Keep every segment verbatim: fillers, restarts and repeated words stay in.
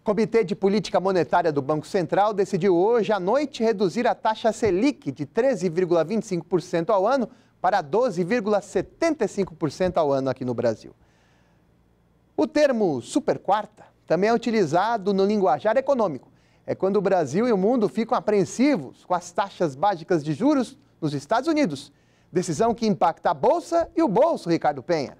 O Comitê de Política Monetária do Banco Central decidiu hoje à noite reduzir a taxa Selic de treze vírgula vinte e cinco por cento ao ano para doze vírgula setenta e cinco por cento ao ano aqui no Brasil. O termo superquarta também é utilizado no linguajar econômico. É quando o Brasil e o mundo ficam apreensivos com as taxas básicas de juros nos Estados Unidos. Decisão que impacta a Bolsa e o bolso, Ricardo Penha.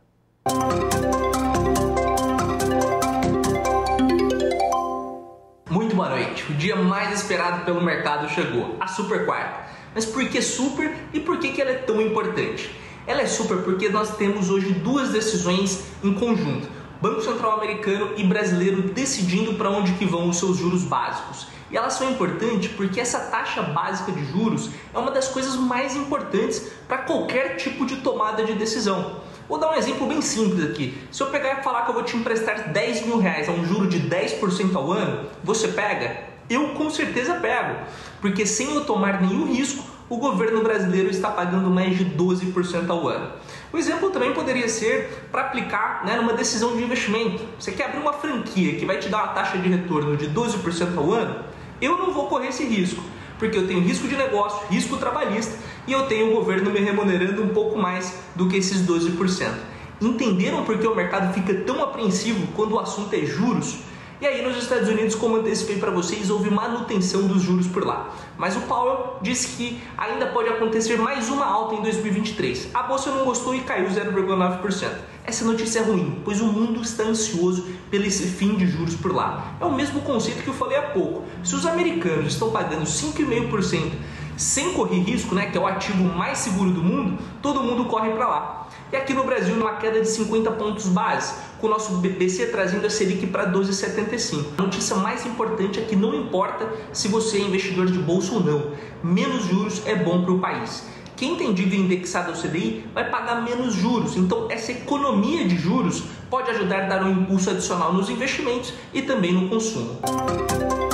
Muito boa noite. O dia mais esperado pelo mercado chegou, a superquarta. Mas por que super e por que ela é tão importante? Ela é super porque nós temos hoje duas decisões em conjunto. Banco Central americano e brasileiro decidindo para onde que vão os seus juros básicos. E elas são importantes porque essa taxa básica de juros é uma das coisas mais importantes para qualquer tipo de tomada de decisão. Vou dar um exemplo bem simples aqui. Se eu pegar e falar que eu vou te emprestar dez mil reais a um juro de dez por cento ao ano, você pega? Eu com certeza pego, porque sem eu tomar nenhum risco, o governo brasileiro está pagando mais de doze por cento ao ano. O exemplo também poderia ser para aplicar, né, numa decisão de investimento. Você quer abrir uma franquia que vai te dar uma taxa de retorno de doze por cento ao ano? Eu não vou correr esse risco, porque eu tenho risco de negócio, risco trabalhista e eu tenho o governo me remunerando um pouco mais do que esses doze por cento. Entenderam por que o mercado fica tão apreensivo quando o assunto é juros? E aí nos Estados Unidos, como antecipei para vocês, houve manutenção dos juros por lá. Mas o Powell disse que ainda pode acontecer mais uma alta em dois mil e vinte e três. A bolsa não gostou e caiu zero vírgula nove por cento. Essa notícia é ruim, pois o mundo está ansioso pelo esse fim de juros por lá. É o mesmo conceito que eu falei há pouco. Se os americanos estão pagando cinco vírgula cinco por cento sem correr risco, né, que é o ativo mais seguro do mundo, todo mundo corre para lá. E aqui no Brasil, numa queda de cinquenta pontos base, com o nosso B P C trazendo a Selic para doze vírgula setenta e cinco por cento. A notícia mais importante é que não importa se você é investidor de bolsa ou não, menos juros é bom para o país. Quem tem dívida indexada ao C D I vai pagar menos juros, então essa economia de juros pode ajudar a dar um impulso adicional nos investimentos e também no consumo.